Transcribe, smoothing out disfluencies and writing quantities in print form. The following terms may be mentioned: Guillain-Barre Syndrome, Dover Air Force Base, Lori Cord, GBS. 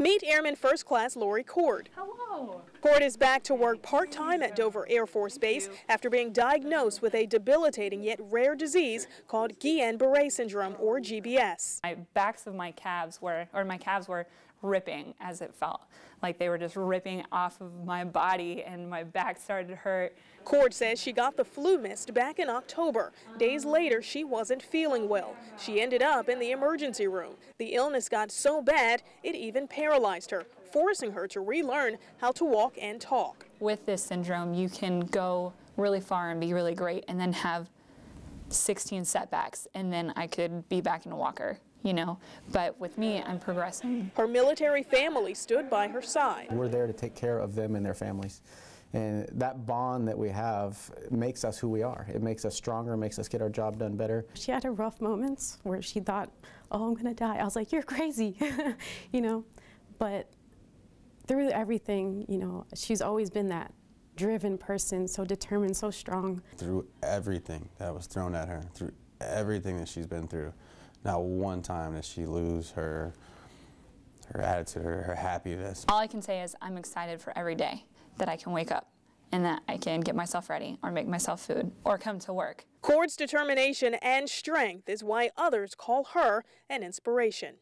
Meet Airman First Class Lori Cord. Hello. Cord is back to work part-time at Dover Air Force Base after being diagnosed with a debilitating yet rare disease called Guillain-Barre Syndrome, or GBS. My calves were ripping as it felt. Like they were just ripping off of my body and my back started to hurt. Cord says she got the flu mist back in October. Days later, she wasn't feeling well. She ended up in the emergency room. The illness got so bad, it even paralyzed her, forcing her to relearn how to walk and talk. With this syndrome, you can go really far and be really great and then have 16 setbacks, and then I could be back in a walker. You know, but with me, I'm progressing. Her military family stood by her side. We're there to take care of them and their families. And that bond that we have makes us who we are. It makes us stronger, makes us get our job done better. She had her rough moments where she thought, oh, I'm gonna die. I was like, you're crazy, you know? But through everything, you know, she's always been that driven person, so determined, so strong. Through everything that was thrown at her, through everything that she's been through, not one time did she lose her attitude, her happiness. All I can say is I'm excited for every day that I can wake up and that I can get myself ready or make myself food or come to work. Cord's determination and strength is why others call her an inspiration.